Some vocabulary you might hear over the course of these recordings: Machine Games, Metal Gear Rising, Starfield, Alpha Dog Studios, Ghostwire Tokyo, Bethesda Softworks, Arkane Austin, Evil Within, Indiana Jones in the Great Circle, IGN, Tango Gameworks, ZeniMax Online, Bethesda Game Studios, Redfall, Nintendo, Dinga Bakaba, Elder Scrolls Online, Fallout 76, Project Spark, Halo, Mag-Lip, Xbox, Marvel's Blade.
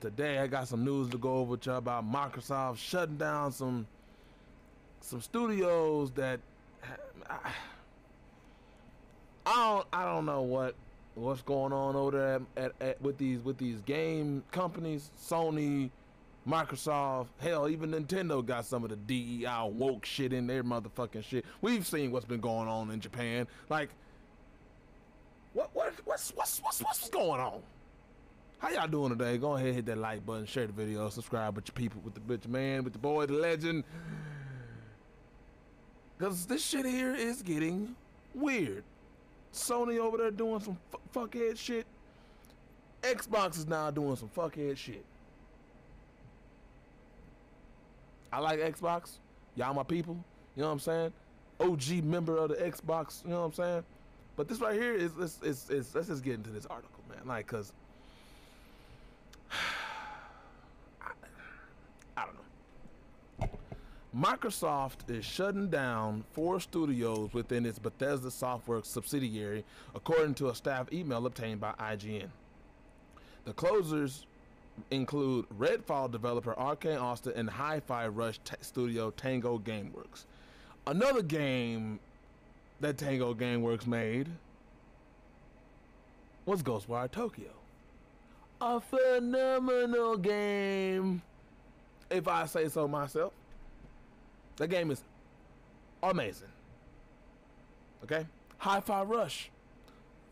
today I got some news to go over with y'all about Microsoft shutting down some studios that I don't know what's going on over there with these game companies. Sony, Microsoft, hell, even Nintendo got some of the DEI woke shit in their motherfucking shit. We've seen what's been going on in Japan. Like, what's going on? How y'all doing today? Go ahead, hit that like button, share the video, subscribe with your people, with your man, with the boy, the legend. Cause this shit here is getting weird. Sony over there doing some fuckhead shit. Xbox is now doing some fuckhead shit. I like Xbox. Y'all my people. You know what I'm saying? OG member of the Xbox. You know what I'm saying? But this right here is, let's just get into this article, man. Like, cause I don't know. Microsoft is shutting down 4 studios within its Bethesda Softworks subsidiary, according to a staff email obtained by IGN. The closures include Redfall developer Arkane Austin and Hi-Fi Rush studio Tango Gameworks. Another game that Tango Gameworks made was Ghostwire Tokyo. A phenomenal game, if I say so myself. The game is amazing. Okay? Hi-Fi Rush.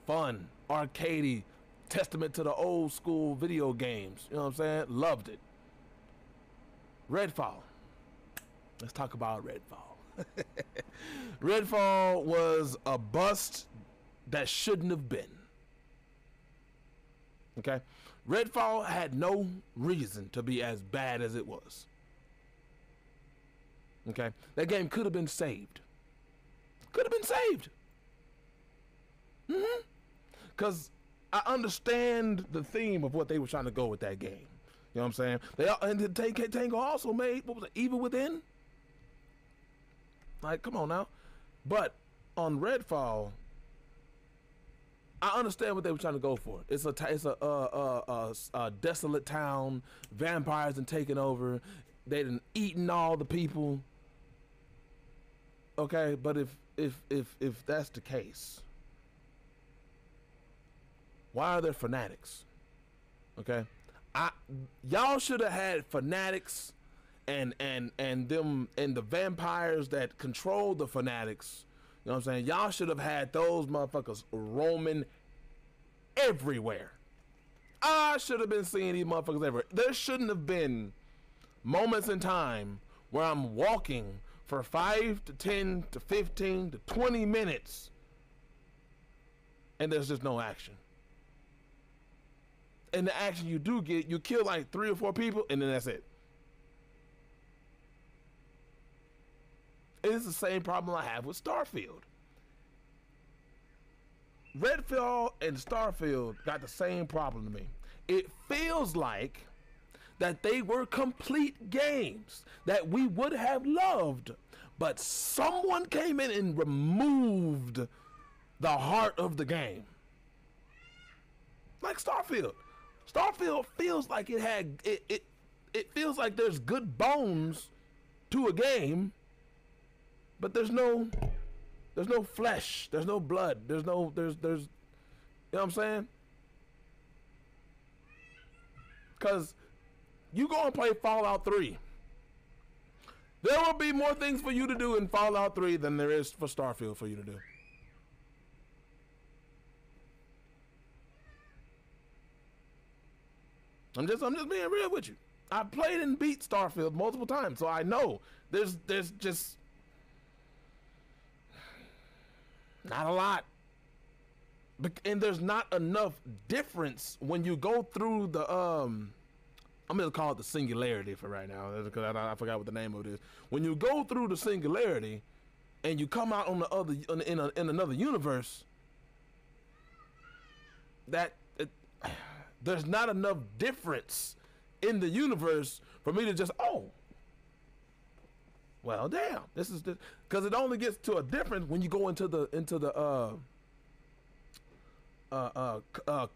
Fun, arcadey, testament to the old school video games. You know what I'm saying? Loved it. Redfall. Let's talk about Redfall. Redfall was a bust that shouldn't have been. Okay? Redfall had no reason to be as bad as it was. Okay? That game could have been saved. Could have been saved. Mm-hmm. Because I understand the theme of what they were trying to go with that game. You know what I'm saying? And Tango also made, what was it, Evil Within? Like, come on now. But on Redfall, I understand what they were trying to go for. It's a desolate town. Vampires done taken over. They done eaten all the people. Okay, but if that's the case, why are there fanatics? Okay, y'all should have had fanatics, and them and the vampires that control the fanatics. You know what I'm saying? Y'all should have had those motherfuckers roaming everywhere. I should have been seeing these motherfuckers everywhere. There shouldn't have been moments in time where I'm walking for 5 to 10 to 15 to 20 minutes and there's just no action. And the action you do get, you kill like 3 or 4 people and then that's it. It's the same problem I have with Starfield. Redfall and Starfield got the same problem to me. It feels like that they were complete games that we would have loved, but someone came in and removed the heart of the game. Like Starfield. Starfield feels like it had, it feels like there's good bones to a game, but there's no flesh, there's no blood, there's you know what I'm saying? Cause you go and play Fallout 3. There will be more things for you to do in Fallout 3 than there is for Starfield for you to do. I'm just being real with you. I played and beat Starfield multiple times, so I know there's just not a lot, and there's not enough difference when you go through the I'm gonna call it the singularity for right now because I forgot what the name of it is. When you go through the singularity and you come out on the other in another universe, there's not enough difference in the universe for me to just well, damn, this is the, because it only gets to a difference when you go into the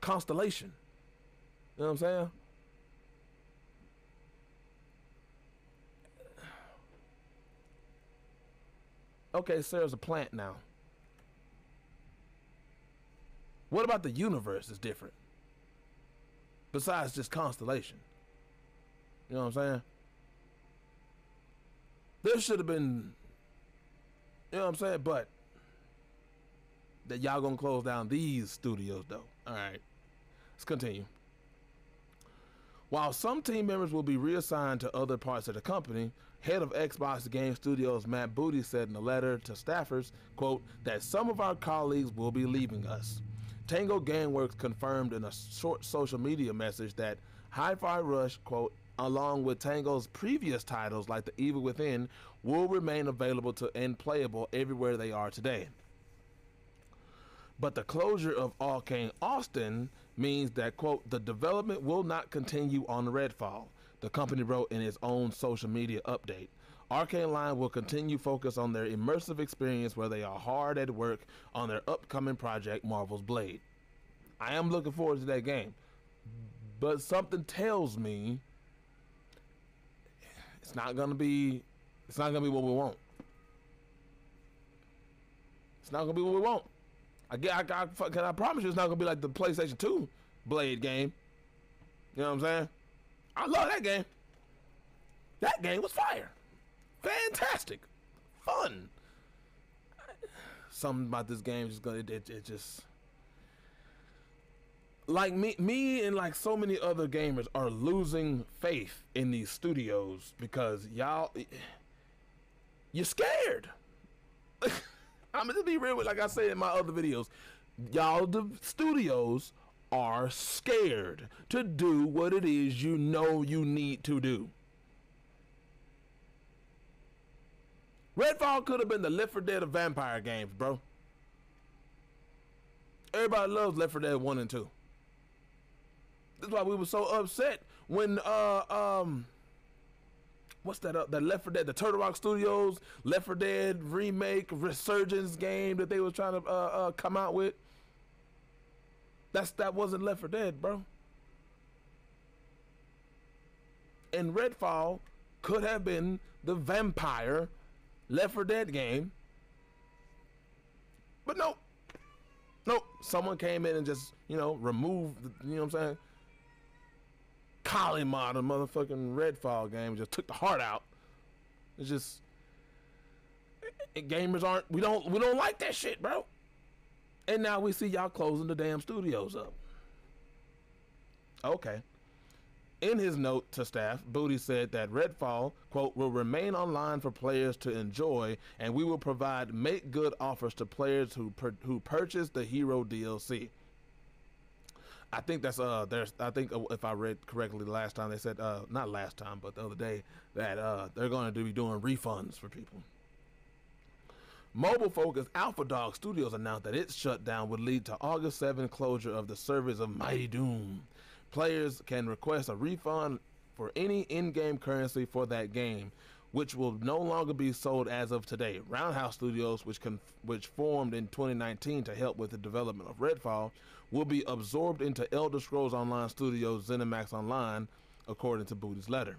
constellation. You know what I'm saying? Okay, Sarah's a plant now. What about the universe is different? Besides just constellation. You know what I'm saying? There should have been, you know what I'm saying? But that y'all gonna close down these studios though. All right, let's continue. While some team members will be reassigned to other parts of the company, head of Xbox Game Studios Matt Booty said in a letter to staffers, quote, that some of our colleagues will be leaving us. Tango Gameworks confirmed in a short social media message that Hi-Fi Rush, quote, along with Tango's previous titles like the Evil Within, will remain available to and playable everywhere they are today. But the closure of Arkane Austin means that, quote, the development will not continue on Redfall, the company wrote in its own social media update. Arkane Lyon will continue focus on their immersive experience where they are hard at work on their upcoming project, Marvel's Blade. I am looking forward to that game, but something tells me it's not gonna be what we want. It's not gonna be what we want. I promise you it's not gonna be like the PlayStation 2 Blade game. You know what I'm saying? I love that game. That game was fire. Fantastic. Fun. Something about this game is gonna, it just, like me and like so many other gamers are losing faith in these studios because you're scared. I'm gonna be real with, like I said in my other videos, y'all, the studios are scared to do what it is you know you need to do. Redfall could have been the Left 4 Dead of vampire games, bro. Everybody loves Left 4 Dead 1 and 2. That's why we were so upset when, what's that up? The Left 4 Dead, the Turtle Rock Studios, Left 4 Dead remake, resurgence game that they was trying to come out with. That wasn't Left 4 Dead, bro. And Redfall could have been the vampire Left 4 Dead game. But no. Nope. Someone came in and just, you know, removed, you know what I'm saying? Collie mod, a motherfucking Redfall game, just took the heart out. It's just gamers aren't, we don't like that shit, bro. And now we see y'all closing the damn studios up. Okay. In his note to staff, Booty said that Redfall, quote, will remain online for players to enjoy, and we will provide make good offers to players who purchase the Hero DLC. I think that's if I read correctly last time, they said not last time but the other day that they're going to be doing refunds for people. Mobile focused Alpha Dog Studios announced that its shutdown would lead to August 7 closure of the service of Mighty Doom. Players can request a refund for any in-game currency for that game, which will no longer be sold as of today. Roundhouse Studios, which formed in 2019 to help with the development of Redfall, will be absorbed into Elder Scrolls Online Studios, ZeniMax Online, according to Booty's letter.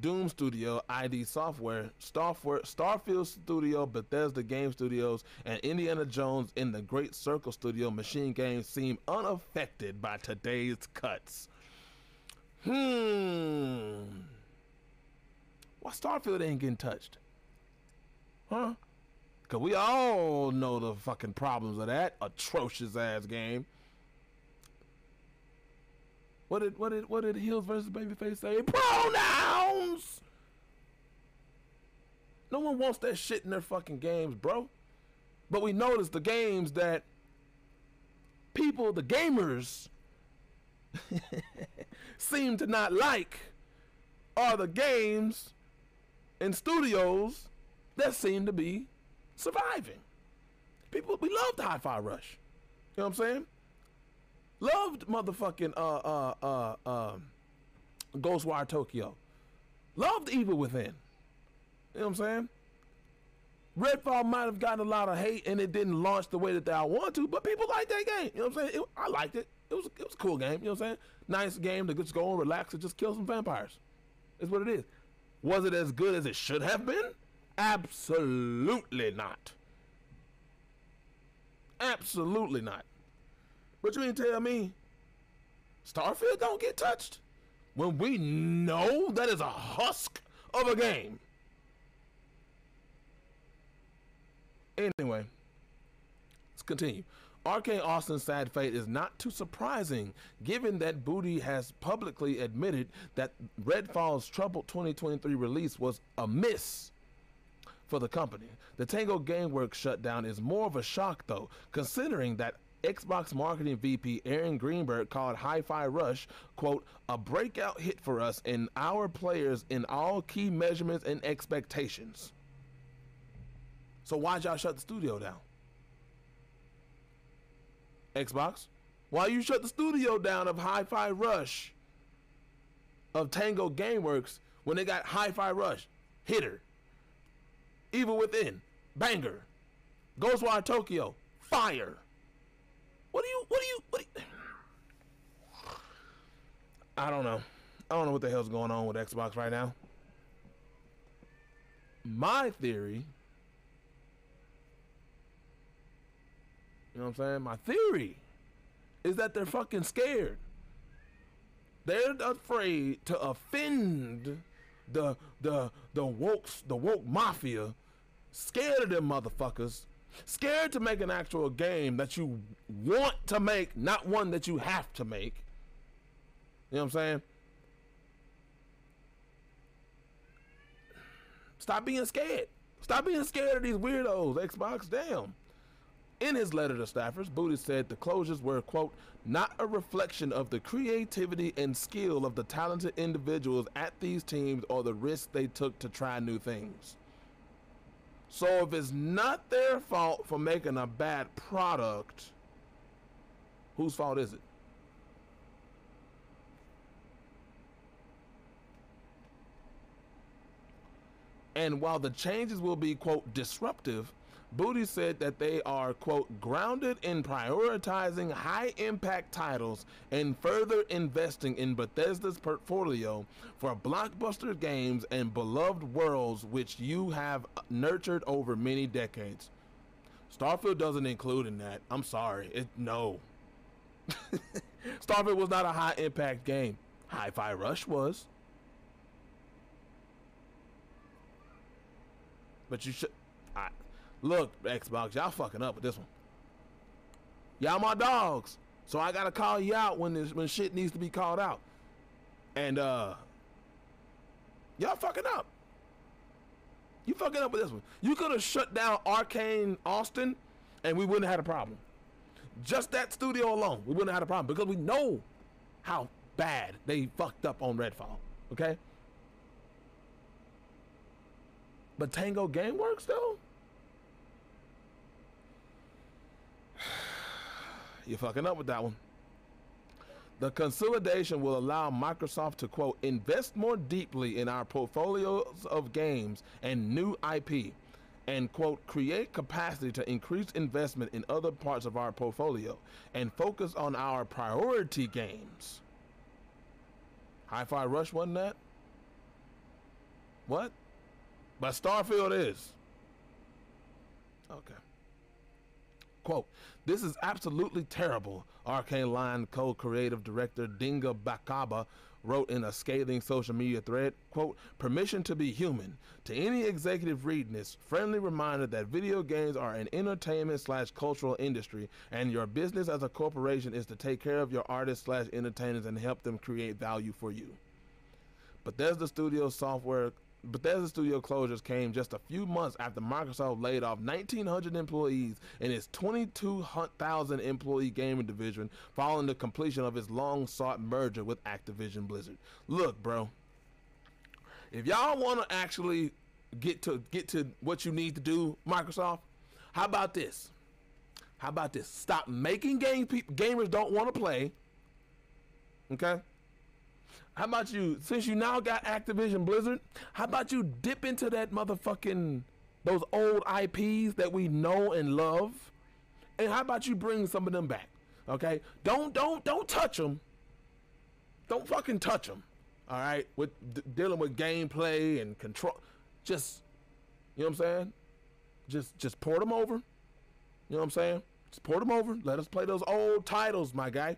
Doom Studio, ID Software, Starfield Studio, Bethesda Game Studios, and Indiana Jones in the Great Circle Studio, Machine Games, seem unaffected by today's cuts. Why Starfield ain't getting touched? Huh? Because we all know the fucking problems of that atrocious-ass game. What did Heels versus Babyface say? Pronouns! No one wants that shit in their fucking games, bro. But we notice the games that people, the gamers, seem to not like are the games and studios that seem to be surviving. People, we loved Hi-Fi Rush. You know what I'm saying? Loved motherfucking Ghostwire Tokyo. Loved Evil Within. You know what I'm saying? Redfall might have gotten a lot of hate and it didn't launch the way that I want to, but people liked that game. You know what I'm saying? I liked it. It was a cool game. You know what I'm saying? Nice game to just go and relax and just kill some vampires. That's what it is. Was it as good as it should have been? Absolutely not. Absolutely not. But you ain't tell me Starfield don't get touched when we know that is a husk of a game. Anyway, let's continue. Arkane Austin's sad fate is not too surprising, given that Booty has publicly admitted that Redfall's troubled 2023 release was a miss for the company. The Tango Gameworks shutdown is more of a shock, though, considering that Xbox marketing VP Aaron Greenberg called Hi-Fi Rush, quote, a breakout hit for us and our players in all key measurements and expectations. So why'd y'all shut the studio down? Xbox, why you shut the studio down of Hi-Fi Rush, of Tango Gameworks, when they got Hi-Fi Rush, Hitter, Evil Within, Banger, Ghostwire Tokyo, Fire. What do you I don't know what the hell's going on with Xbox right now. My theory, you know what I'm saying? My theory is that they're fucking scared. They're afraid to offend the woke mafia. Scared of them motherfuckers. Scared to make an actual game that you want to make, not one that you have to make. You know what I'm saying? Stop being scared. Stop being scared of these weirdos, Xbox, damn. In his letter to staffers, Booty said the closures were, quote, not a reflection of the creativity and skill of the talented individuals at these teams or the risks they took to try new things. So if it's not their fault for making a bad product, whose fault is it? And while the changes will be, quote, disruptive, Booty said that they are, quote, grounded in prioritizing high-impact titles and further investing in Bethesda's portfolio for blockbuster games and beloved worlds which you have nurtured over many decades. Starfield doesn't include in that. I'm sorry. No. Starfield was not a high-impact game. Hi-Fi Rush was. But you should... Look, Xbox, y'all fucking up with this one. Y'all my dogs, so I gotta call you out when shit needs to be called out. And y'all fucking up. You fucking up with this one. You could have shut down Arkane Austin, and we wouldn't have had a problem. Just that studio alone, we wouldn't have had a problem because we know how bad they fucked up on Redfall. Okay. But Tango Gameworks though. You're fucking up with that one. The consolidation will allow Microsoft to, quote, invest more deeply in our portfolios of games and new IP and, quote, create capacity to increase investment in other parts of our portfolio and focus on our priority games. Hi-Fi Rush wasn't that? What? But Starfield is. Okay. Quote, this is absolutely terrible, Arkane Lyon co-creative director Dinga Bakaba wrote in a scathing social media thread, quote, permission to be human. To any executive reading this, friendly reminder that video games are an entertainment/cultural industry and your business as a corporation is to take care of your artists/entertainers and help them create value for you. Bethesda studio closures came just a few months after Microsoft laid off 1,900 employees in its 22,000 employee gaming division following the completion of its long-sought merger with Activision Blizzard. Look, bro, if y'all want to actually get to what you need to do, Microsoft, how about this? How about this? Stop making games gamers don't want to play. Okay? How about you, since you now got Activision Blizzard, how about you dip into that motherfucking, those old IPs that we know and love, and how about you bring some of them back, okay? Don't touch them. Don't fucking touch them, all right? With dealing with gameplay and control, just, you know what I'm saying? Just port them over, you know what I'm saying? Just port them over. Let us play those old titles, my guy.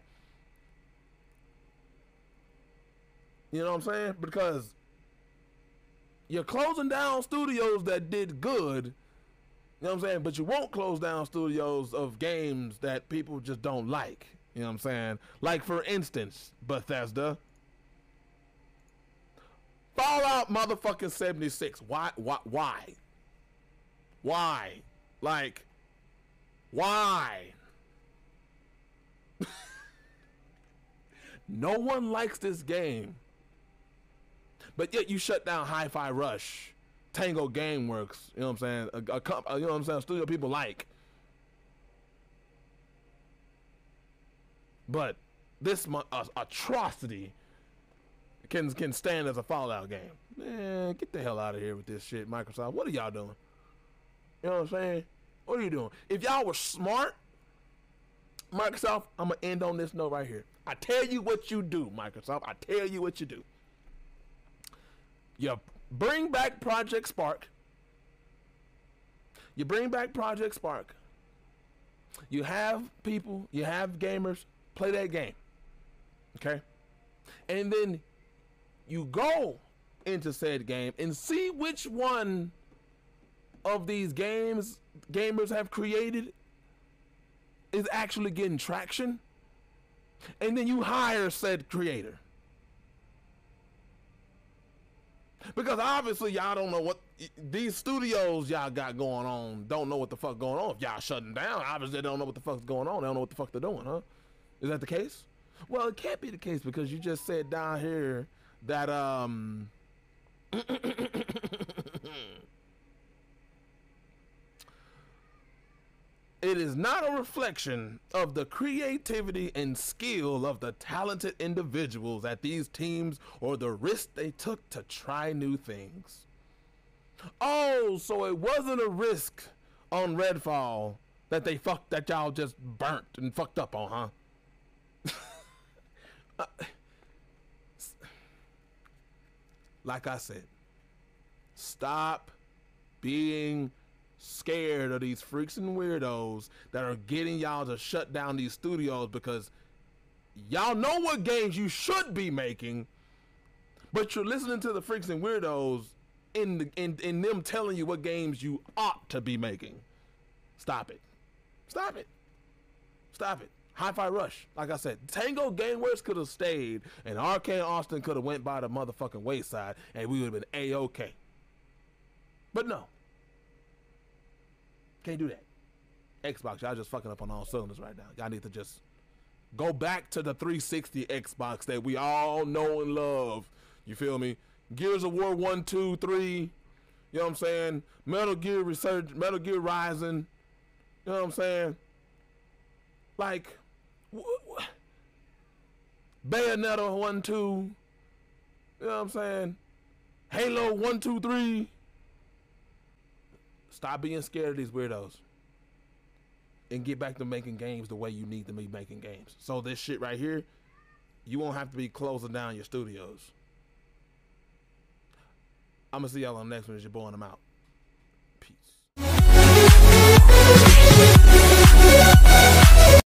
You know what I'm saying? Because you're closing down studios that did good, you know what I'm saying? But you won't close down studios of games that people just don't like, you know what I'm saying? Like, for instance, Bethesda. Fallout motherfucking 76. Why? Why? Like, why? No one likes this game. But yet you shut down Hi-Fi Rush, Tango Gameworks, you know what I'm saying? You know what I'm saying? Studio people like. But this atrocity can stand as a Fallout game. Man, get the hell out of here with this shit, Microsoft. What are y'all doing? You know what I'm saying? What are you doing? If y'all were smart, Microsoft, I'm going to end on this note right here. I tell you what you do, Microsoft. I tell you what you do. You bring back Project Spark. You bring back Project Spark. You have people, you have gamers play that game. Okay? And then you go into said game and see which one of these games gamers have created is actually getting traction. And then you hire said creator. Because obviously y'all don't know what these studios y'all got going on, don't know what the fuck going on. If y'all shutting down, obviously they don't know what the fuck's going on. They don't know what the fuck they're doing, huh? Is that the case? Well, it can't be the case because you just said down here that it is not a reflection of the creativity and skill of the talented individuals at these teams or the risk they took to try new things. Oh, so it wasn't a risk on Redfall that they fucked, that y'all just burnt and fucked up on, huh? Like I said, stop being scared of these freaks and weirdos that are getting y'all to shut down these studios because y'all know what games you should be making, but you're listening to the freaks and weirdos in them telling you what games you ought to be making. Stop it. Stop it. Stop it. Hi-Fi Rush, like I said, Tango Gameworks could have stayed and Arkane Austin could have went by the motherfucking wayside and we would have been A-okay. But no. Can't do that. Xbox, y'all just fucking up on all cylinders right now. Y'all need to just go back to the 360 Xbox that we all know and love. You feel me? Gears of War 1, 2, 3. You know what I'm saying? Metal Gear Research, Metal Gear Rising. You know what I'm saying? Like, Bayonetta 1, 2. You know what I'm saying? Halo 1, 2, 3. Stop being scared of these weirdos and get back to making games the way you need to be making games. So this shit right here, you won't have to be closing down your studios. I'm going to see y'all on the next one. It's your boy and I'm out.